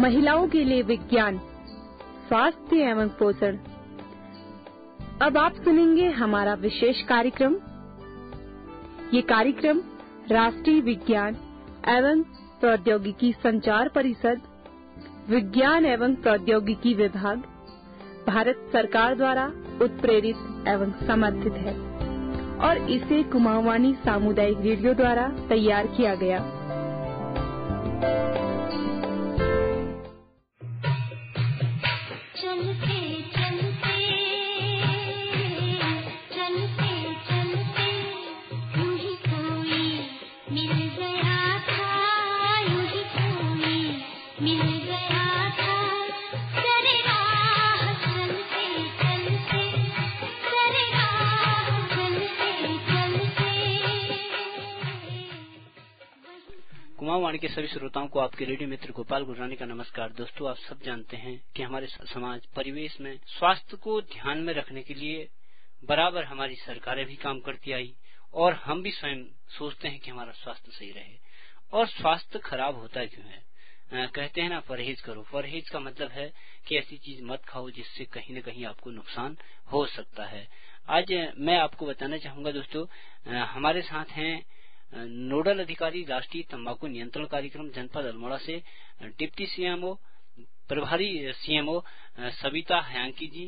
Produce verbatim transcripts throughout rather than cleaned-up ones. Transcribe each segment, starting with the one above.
महिलाओं के लिए विज्ञान, स्वास्थ्य एवं पोषण। अब आप सुनेंगे हमारा विशेष कार्यक्रम। ये कार्यक्रम राष्ट्रीय विज्ञान एवं प्रौद्योगिकी संचार परिषद, विज्ञान एवं प्रौद्योगिकी विभाग, भारत सरकार द्वारा उत्प्रेरित एवं समर्थित है और इसे कुमाऊनी सामुदायिक रेडियो द्वारा तैयार किया गया। कुमाऊंवाणी के सभी श्रोताओं को आपके रेडियो मित्र गोपाल गुररानी का नमस्कार। दोस्तों, आप सब जानते हैं कि हमारे समाज परिवेश में स्वास्थ्य को ध्यान में रखने के लिए बराबर हमारी सरकारें भी काम करती आई और हम भी स्वयं सोचते हैं कि हमारा स्वास्थ्य सही रहे। और स्वास्थ्य खराब होता क्यों है? आ, कहते हैं ना, परहेज करो। परहेज का मतलब है कि ऐसी चीज मत खाओ जिससे कहीं न कहीं आपको नुकसान हो सकता है। आज मैं आपको बताना चाहूंगा दोस्तों, आ, हमारे साथ हैं नोडल अधिकारी राष्ट्रीय तंबाकू नियंत्रण कार्यक्रम जनपद अल्मोड़ा से डिप्टी सीएमओ प्रभारी सीएमओ सविता हयांकी जी,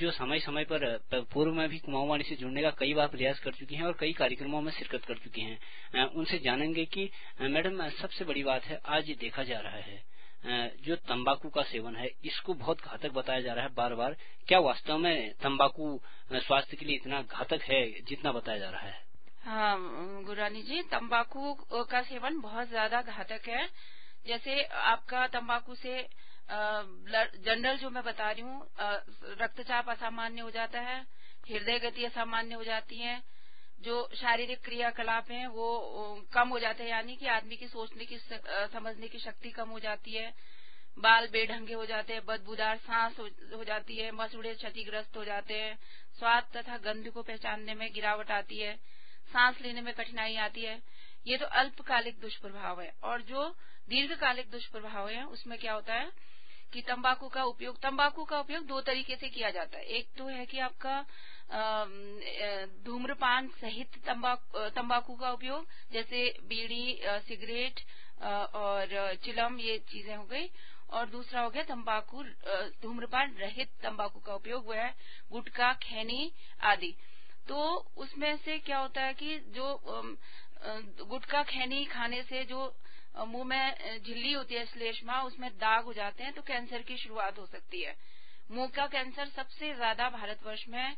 जो समय समय पर पूर्व में भी कुमाऊंवाणी से जुड़ने का कई बार प्रयास कर चुकी हैं और कई कार्यक्रमों में शिरकत कर चुकी हैं। उनसे जानेंगे कि मैडम, सबसे बड़ी बात है, आज देखा जा रहा है जो तंबाकू का सेवन है इसको बहुत घातक बताया जा रहा है बार बार। क्या वास्तव में तंबाकू स्वास्थ्य के लिए इतना घातक है जितना बताया जा रहा है? हाँ गुरानी जी, तंबाकू का सेवन बहुत ज्यादा घातक है। जैसे आपका तंबाकू से जनरल जो मैं बता रही हूँ, रक्तचाप असामान्य हो जाता है, हृदय गति असामान्य हो जाती है, जो शारीरिक क्रियाकलाप हैं वो कम हो जाते हैं, यानी कि आदमी की सोचने की समझने की शक्ति कम हो जाती है, बाल बेढंगे हो जाते हैं, बदबूदार सांस हो जाती है, मसूड़े क्षतिग्रस्त हो जाते हैं, स्वाद तथा गंध को पहचानने में गिरावट आती है, सांस लेने में कठिनाई आती है। ये तो अल्पकालिक दुष्प्रभाव है। और जो दीर्घकालिक दुष्प्रभाव है उसमें क्या होता है कि तंबाकू का उपयोग तंबाकू का उपयोग दो तरीके से किया जाता है। एक तो है कि आपका धूम्रपान सहित तंबाकू तंबाकू का उपयोग, जैसे बीड़ी, सिगरेट और चिलम, ये चीजें हो गई। और दूसरा हो गया तंबाकू धूम्रपान रहित तंबाकू का उपयोग, वह है गुटखा, खैनी आदि। तो उसमें से क्या होता है कि जो गुटखा खैनी खाने से जो मुंह में झिल्ली होती है, श्लेष्मा, उसमें दाग हो जाते हैं, तो कैंसर की शुरुआत हो सकती है। मुंह का कैंसर सबसे ज्यादा भारतवर्ष में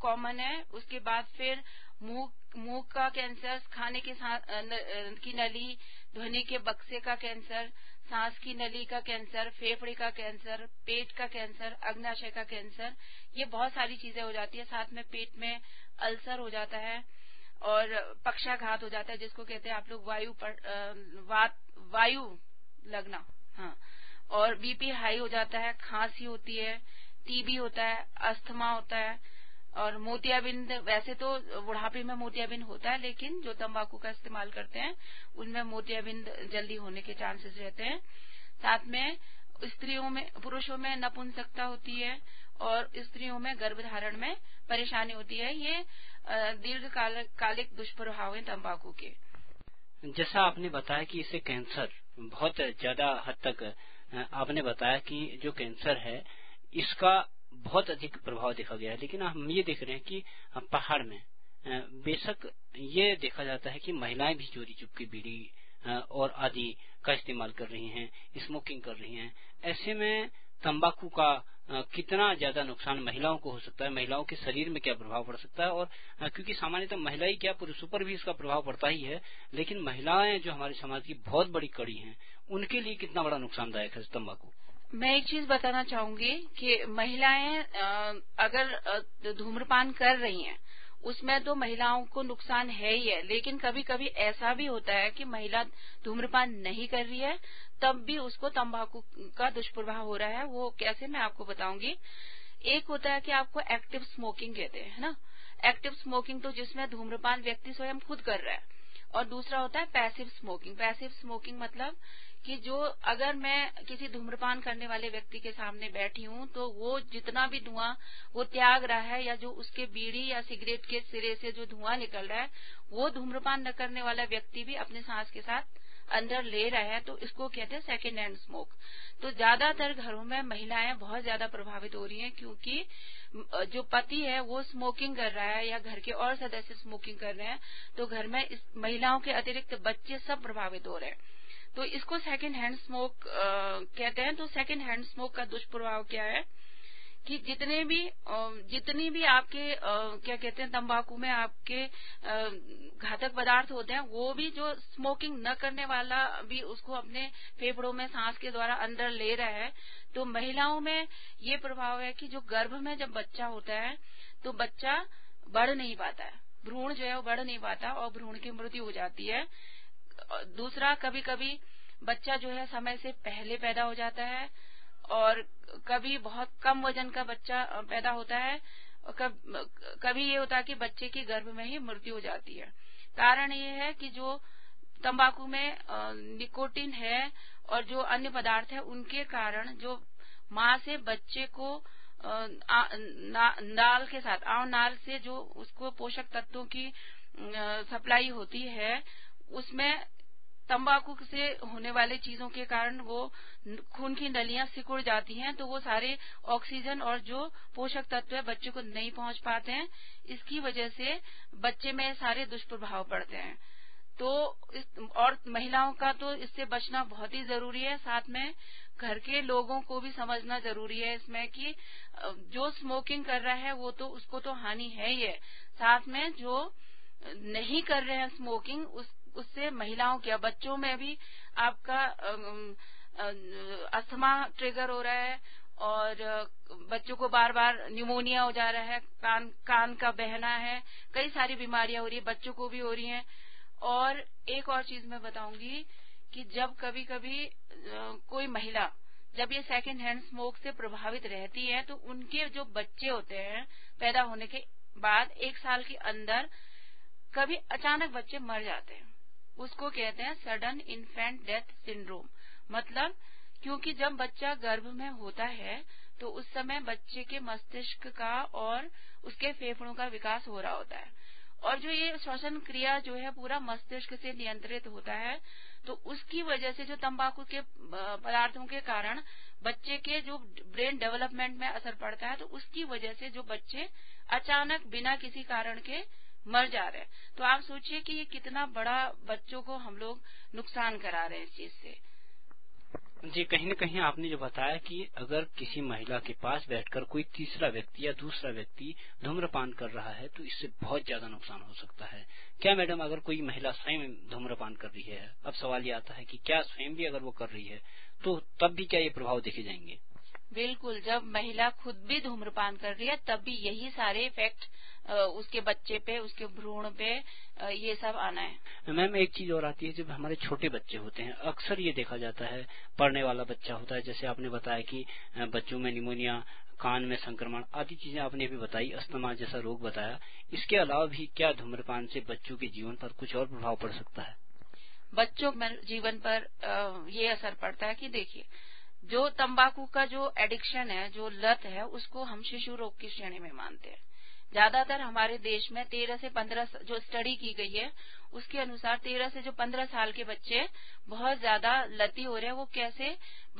कॉमन है। उसके बाद फिर मुंह मुंह का कैंसर, खाने के साथ न, की नली, ध्वनि के बक्से का कैंसर, सांस की नली का कैंसर, फेफड़े का कैंसर, पेट का कैंसर, अग्नाशय का कैंसर, ये बहुत सारी चीजें हो जाती है। साथ में पेट में अल्सर हो जाता है और पक्षाघात हो जाता है, जिसको कहते हैं आप लोग वायु पर, वायु लगना, हाँ। और बीपी हाई हो जाता है, खांसी होती है, टीबी होता है, अस्थमा होता है और मोतियाबिंद। वैसे तो बुढ़ापे में मोतियाबिंद होता है, लेकिन जो तंबाकू का इस्तेमाल करते हैं उनमें मोतियाबिंद जल्दी होने के चांसेस रहते हैं। साथ में स्त्रियों में, पुरुषों में नपुंसकता होती है और स्त्रियों में गर्भधारण में परेशानी होती है। ये दीर्घकालिक दुष्प्रभाव है तंबाकू के। जैसा आपने बताया कि इसे कैंसर बहुत ज्यादा हद तक, आपने बताया कि जो कैंसर है इसका बहुत अधिक प्रभाव देखा गया है, लेकिन हम ये देख रहे हैं कि पहाड़ में बेशक ये देखा जाता है कि महिलाएं भी चोरी चुपके बीड़ी और आदि का इस्तेमाल कर रही हैं, स्मोकिंग कर रही हैं। ऐसे में तंबाकू का कितना ज्यादा नुकसान महिलाओं को हो सकता है, महिलाओं के शरीर में क्या प्रभाव पड़ सकता है? और क्योंकि सामान्यतः महिला ही क्या, पुरुषों पर भी इसका प्रभाव पड़ता ही है, लेकिन महिलाएं जो हमारे समाज की बहुत बड़ी कड़ी हैं, उनके लिए कितना बड़ा नुकसानदायक है तंबाकू? मैं एक चीज बताना चाहूंगी कि महिलाएं अगर धूम्रपान कर रही हैं उसमें तो महिलाओं को नुकसान है ही है, लेकिन कभी कभी ऐसा भी होता है कि महिला धूम्रपान नहीं कर रही है तब भी उसको तंबाकू का दुष्प्रभाव हो रहा है। वो कैसे, मैं आपको बताऊंगी। एक होता है कि आपको एक्टिव स्मोकिंग कहते हैं, है ना। एक्टिव स्मोकिंग तो जिसमें धूम्रपान व्यक्ति स्वयं खुद कर रहा है और दूसरा होता है पैसिव स्मोकिंग। पैसिव स्मोकिंग मतलब कि जो अगर मैं किसी धूम्रपान करने वाले व्यक्ति के सामने बैठी हूं तो वो जितना भी धुआं वो त्याग रहा है या जो उसके बीड़ी या सिगरेट के सिरे से जो धुआं निकल रहा है वो धूम्रपान न करने वाला व्यक्ति भी अपने सांस के साथ अंदर ले रहे हैं, तो इसको कहते हैं सेकेंड हैंड स्मोक। तो ज्यादातर घरों में महिलाएं बहुत ज्यादा प्रभावित हो रही हैं क्योंकि जो पति है वो स्मोकिंग कर रहा है या घर के और सदस्य स्मोकिंग कर रहे हैं, तो घर में इस महिलाओं के अतिरिक्त बच्चे सब प्रभावित हो रहे हैं। तो इसको सेकेंड हैंड स्मोक कहते हैं। तो सेकेंड हैंड स्मोक का दुष्प्रभाव क्या है कि जितने भी जितनी भी आपके क्या कहते हैं तंबाकू में आपके घातक पदार्थ होते हैं वो भी जो स्मोकिंग न करने वाला भी उसको अपने फेफड़ों में सांस के द्वारा अंदर ले रहा है। तो महिलाओं में ये प्रभाव है कि जो गर्भ में जब बच्चा होता है तो बच्चा बढ़ नहीं पाता है, भ्रूण जो है वो बढ़ नहीं पाता और भ्रूण की मृत्यु हो जाती है। दूसरा, कभी कभी बच्चा जो है समय से पहले पैदा हो जाता है और कभी बहुत कम वजन का बच्चा पैदा होता है और कभी ये होता है कि बच्चे की गर्भ में ही मृत्यु हो जाती है। कारण ये है कि जो तंबाकू में निकोटिन है और जो अन्य पदार्थ है उनके कारण जो माँ से बच्चे को नाल के साथ आव नाल से जो उसको पोषक तत्वों की सप्लाई होती है उसमें तंबाकू से होने वाले चीजों के कारण वो खून की नलियां सिकुड़ जाती हैं, तो वो सारे ऑक्सीजन और जो पोषक तत्व है बच्चे को नहीं पहुंच पाते हैं। इसकी वजह से बच्चे में सारे दुष्प्रभाव पड़ते हैं। तो इस और महिलाओं का तो इससे बचना बहुत ही जरूरी है। साथ में घर के लोगों को भी समझना जरूरी है इसमें कि जो स्मोकिंग कर रहा है वो तो उसको तो हानि है ही है, साथ में जो नहीं कर रहे हैं स्मोकिंग उस उससे महिलाओं के बच्चों में भी आपका अस्थमा ट्रिगर हो रहा है और बच्चों को बार बार न्यूमोनिया हो जा रहा है, कान कान का बहना है, कई सारी बीमारियां हो रही है, बच्चों को भी हो रही हैं। और एक और चीज मैं बताऊंगी कि जब कभी कभी कोई महिला जब ये सेकेंड हैंड स्मोक से प्रभावित रहती है तो उनके जो बच्चे होते हैं पैदा होने के बाद एक साल के अंदर कभी अचानक बच्चे मर जाते हैं, उसको कहते हैं सडन इन्फेंट डेथ सिंड्रोम। मतलब क्योंकि जब बच्चा गर्भ में होता है तो उस समय बच्चे के मस्तिष्क का और उसके फेफड़ों का विकास हो रहा होता है और जो ये श्वसन क्रिया जो है पूरा मस्तिष्क से नियंत्रित होता है, तो उसकी वजह से जो तंबाकू के पदार्थों के कारण बच्चे के जो ब्रेन डेवलपमेंट में असर पड़ता है तो उसकी वजह से जो बच्चे अचानक बिना किसी कारण के मर जा रहे हैं। तो आप सोचिए कि ये कितना बड़ा बच्चों को हम लोग नुकसान करा रहे हैं इस चीज से। जी, कहीं न कहीं आपने जो बताया कि अगर किसी महिला के पास बैठकर कोई तीसरा व्यक्ति या दूसरा व्यक्ति धूम्रपान कर रहा है तो इससे बहुत ज्यादा नुकसान हो सकता है। क्या मैडम, अगर कोई महिला स्वयं धूम्रपान कर रही है, अब सवाल ये आता है कि क्या स्वयं भी अगर वो कर रही है तो तब भी क्या ये प्रभाव देखे जाएंगे? बिल्कुल, जब महिला खुद भी धूम्रपान कर रही है तब भी यही सारे इफेक्ट उसके बच्चे पे, उसके भ्रूण पे, ये सब आना है। मैम, एक चीज और आती है, जब हमारे छोटे बच्चे होते हैं अक्सर ये देखा जाता है पढ़ने वाला बच्चा होता है, जैसे आपने बताया कि बच्चों में निमोनिया, कान में संक्रमण आदि चीजें आपने भी बताई, अस्थमा जैसा रोग बताया। इसके अलावा भी क्या धूम्रपान से बच्चों के जीवन पर कुछ और प्रभाव पड़ सकता है? बच्चों के जीवन पर ये असर पड़ता है कि देखिए, जो तंबाकू का जो एडिक्शन है, जो लत है, उसको हम शिशु रोग की श्रेणी में मानते हैं। ज्यादातर हमारे देश में तेरह से पंद्रह जो स्टडी की गई है उसके अनुसार तेरह से जो पंद्रह साल के बच्चे बहुत ज्यादा लती हो रहे हैं। वो कैसे?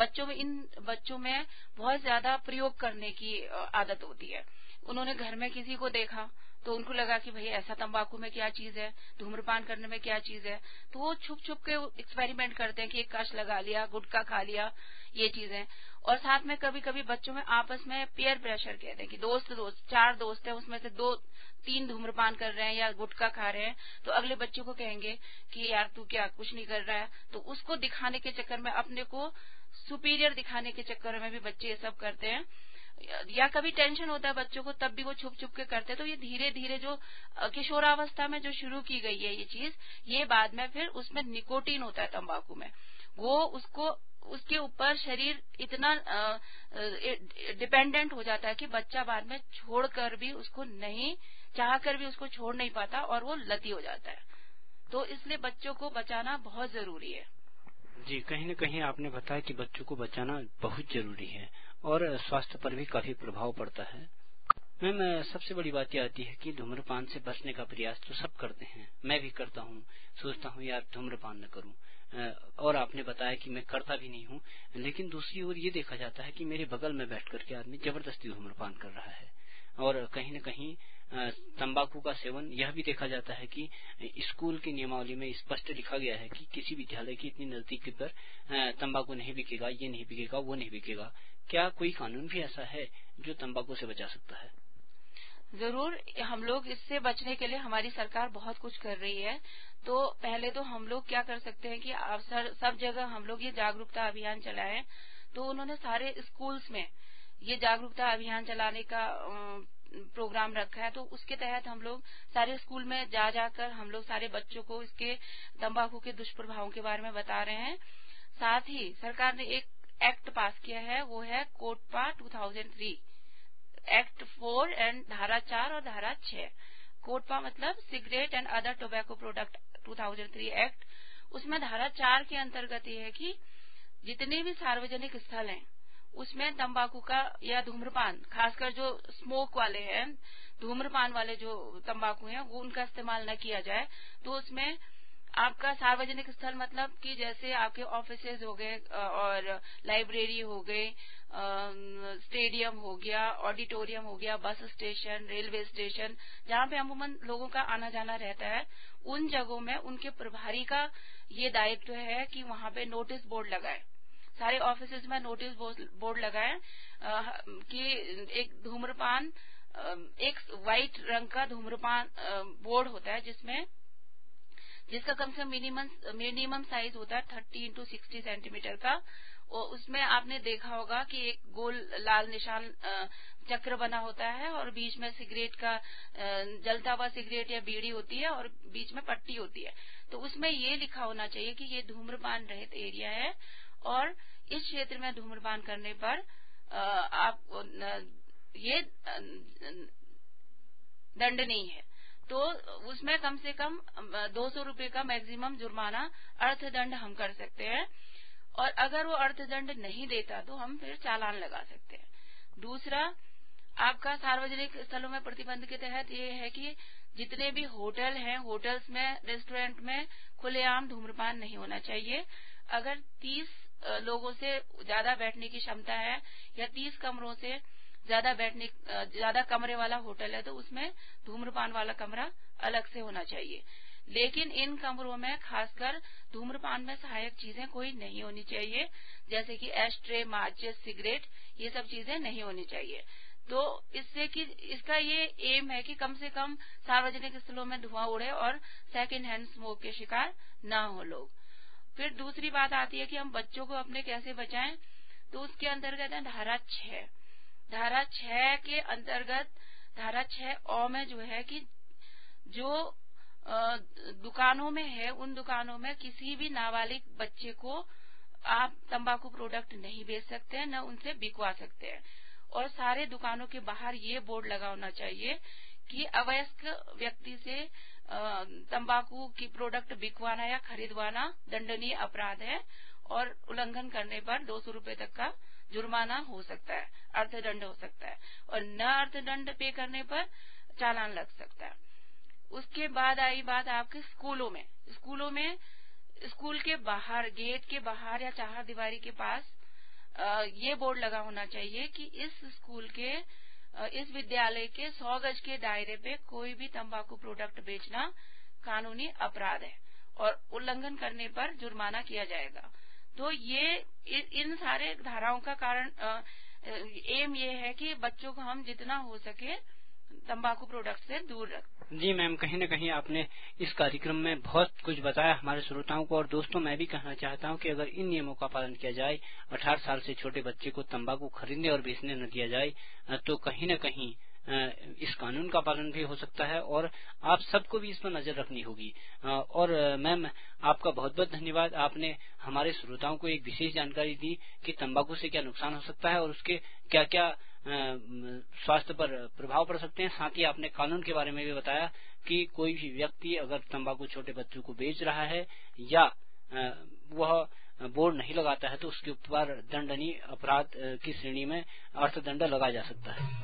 बच्चों में इन बच्चों में बहुत ज्यादा प्रयोग करने की आदत होती है। उन्होंने घर में किसी को देखा तो उनको लगा कि भाई ऐसा तंबाकू में क्या चीज है, धूम्रपान करने में क्या चीज है, तो वो छुप छुप के एक्सपेरिमेंट करते हैं कि एक काश लगा लिया, गुटखा खा लिया, ये चीजें। और साथ में कभी कभी बच्चों में आपस में पीयर प्रेशर कहते हैं कि दोस्त दोस्त चार दोस्त हैं उसमें से दो तीन धूम्रपान कर रहे हैं या गुटखा खा रहे हैं तो अगले बच्चों को कहेंगे कि यार तू क्या कुछ नहीं कर रहा है, तो उसको दिखाने के चक्कर में, अपने को सुपीरियर दिखाने के चक्कर में भी बच्चे ये सब करते हैं। या कभी टेंशन होता है बच्चों को तब भी वो छुप छुप के करते हैं। तो ये धीरे धीरे जो किशोरावस्था में जो शुरू की गई है ये चीज, ये बाद में फिर उसमें निकोटीन होता है तंबाकू में, वो उसको उसके ऊपर शरीर इतना डिपेंडेंट हो जाता है कि बच्चा बाद में छोड़कर भी उसको नहीं, चाह कर भी उसको छोड़ नहीं पाता और वो लती हो जाता है। तो इसलिए बच्चों को बचाना बहुत जरूरी है। जी, कहीं न कहीं आपने बताया कि बच्चों को बचाना बहुत जरूरी है और स्वास्थ्य पर भी काफी प्रभाव पड़ता है। मैम, सबसे बड़ी बात यह आती है कि धूम्रपान से बचने का प्रयास तो सब करते हैं, मैं भी करता हूँ, सोचता हूँ यार धूम्रपान न करूँ, और आपने बताया कि मैं करता भी नहीं हूँ, लेकिन दूसरी ओर ये देखा जाता है कि मेरे बगल में बैठ करके आदमी जबरदस्ती धूम्रपान कर रहा है। और कहीं न कहीं तंबाकू का सेवन, यह भी देखा जाता है कि स्कूल की नियमावली में स्पष्ट लिखा गया है कि किसी विद्यालय की इतनी नजदीकी पर तंबाकू नहीं बिकेगा, ये नहीं बिकेगा, वो नहीं बिकेगा। क्या कोई कानून भी ऐसा है जो तंबाकू से बचा सकता है? जरूर, हम लोग इससे बचने के लिए हमारी सरकार बहुत कुछ कर रही है। तो पहले तो हम लोग क्या कर सकते हैं कि आप सर, सब जगह हम लोग ये जागरूकता अभियान चलाएं। तो उन्होंने सारे स्कूल्स में ये जागरूकता अभियान चलाने का प्रोग्राम रखा है। तो उसके तहत हम लोग सारे स्कूल में जा जाकर हम लोग सारे बच्चों को इसके तंबाकू के दुष्प्रभावों के बारे में बता रहे हैं। साथ ही सरकार ने एक एक्ट पास किया है, वो है कोटपा दो हज़ार तीन एक्ट फोर एंड धारा चार और धारा छह। कोटपा मतलब cigarette and other tobacco product दो हज़ार तीन एक्ट। उसमें धारा चार के अंतर्गत ये है कि जितने भी सार्वजनिक स्थल हैं उसमें तंबाकू का या धूम्रपान, खासकर जो स्मोक वाले हैं, धूम्रपान वाले जो तंबाकू हैं, वो उनका इस्तेमाल न किया जाए। तो उसमें आपका सार्वजनिक स्थल मतलब कि जैसे आपके ऑफिसेज हो गए और लाइब्रेरी हो गई, स्टेडियम हो गया, ऑडिटोरियम हो गया, बस स्टेशन, रेलवे स्टेशन, जहां पे अमूमन लोगों का आना जाना रहता है, उन जगहों में उनके प्रभारी का ये दायित्व है कि वहां पे नोटिस बोर्ड लगाए, सारे ऑफिसेज में नोटिस बोर्ड लगाए कि एक धूम्रपान, एक व्हाइट रंग का धूम्रपान बोर्ड होता है जिसमें जिसका कम से कम मिनिमम मिनिमम साइज होता है थर्टी इंटू सिक्सटी सेंटीमीटर का। और उसमें आपने देखा होगा कि एक गोल लाल निशान चक्र बना होता है और बीच में सिगरेट का जलता हुआ सिगरेट या बीड़ी होती है और बीच में पट्टी होती है। तो उसमें ये लिखा होना चाहिए कि ये धूम्रपान रहित एरिया है और इस क्षेत्र में धूम्रपान करने पर आप ये दंडनीय है। तो उसमें कम से कम दो सौ रूपये का मैक्सिमम जुर्माना, अर्थदंड हम कर सकते हैं, और अगर वो अर्थदंड नहीं देता तो हम फिर चालान लगा सकते हैं। दूसरा, आपका सार्वजनिक स्थलों में प्रतिबंध के तहत ये है कि जितने भी होटल हैं, होटल्स में, रेस्टोरेंट में खुलेआम धूम्रपान नहीं होना चाहिए। अगर तीस लोगों से ज्यादा बैठने की क्षमता है या तीस कमरों से ज्यादा बैठने ज्यादा कमरे वाला होटल है तो उसमें धूम्रपान वाला कमरा अलग से होना चाहिए। लेकिन इन कमरों में खासकर धूम्रपान में सहायक चीजें कोई नहीं होनी चाहिए, जैसे कि एस्ट्रे, माचिस, सिगरेट, ये सब चीजें नहीं होनी चाहिए। तो इससे कि इसका ये एम है कि कम से कम सार्वजनिक स्थलों में धुआं उड़े और सेकेंड हैंड स्मोक के शिकार ना हो लोग। फिर दूसरी बात आती है कि हम बच्चों को अपने कैसे बचाएं। तो उसके अंतर्गत है धारा छह। धारा छह के अंतर्गत धारा छह अ में जो है कि जो दुकानों में है, उन दुकानों में किसी भी नाबालिग बच्चे को आप तंबाकू प्रोडक्ट नहीं बेच सकते हैं, न उनसे बिकवा सकते हैं। और सारे दुकानों के बाहर ये बोर्ड लगा होना चाहिए कि अवयस्क व्यक्ति से तंबाकू की प्रोडक्ट बिकवाना या खरीदवाना दंडनीय अपराध है और उल्लंघन करने पर दो सौ रूपये तक का जुर्माना हो सकता है, अर्थदंड हो सकता है, और न अर्थदंड पे करने पर चालान लग सकता है। उसके बाद आई बात आपके स्कूलों में। स्कूलों में स्कूल के बाहर, गेट के बाहर या चार दीवारी के पास ये बोर्ड लगा होना चाहिए कि इस स्कूल के, इस विद्यालय के सौ गज के दायरे पे कोई भी तंबाकू प्रोडक्ट बेचना कानूनी अपराध है और उल्लंघन करने पर जुर्माना किया जाएगा। तो ये इन सारे धाराओं का कारण आ, एम ये है कि बच्चों को हम जितना हो सके तंबाकू प्रोडक्ट से दूर रखें। जी मैम, कहीं न कहीं आपने इस कार्यक्रम में बहुत कुछ बताया हमारे श्रोताओं को। और दोस्तों, मैं भी कहना चाहता हूं कि अगर इन नियमों का पालन किया जाए, अठारह साल से छोटे बच्चे को तंबाकू खरीदने और बेचने न दिया जाए, तो कहीं न कहीं इस कानून का पालन भी हो सकता है। और आप सबको भी इस पर नजर रखनी होगी। और मैम, आपका बहुत बहुत धन्यवाद, आपने हमारे श्रोताओं को एक विशेष जानकारी दी कि तंबाकू से क्या नुकसान हो सकता है और उसके क्या क्या स्वास्थ्य पर प्रभाव पड़ सकते हैं। साथ ही आपने कानून के बारे में भी बताया कि कोई भी व्यक्ति अगर तंबाकू छोटे बच्चों को बेच रहा है या वह बोर्ड नहीं लगाता है तो उसके ऊपर दंडनीय अपराध की श्रेणी में अर्थदंड लगा जा सकता है।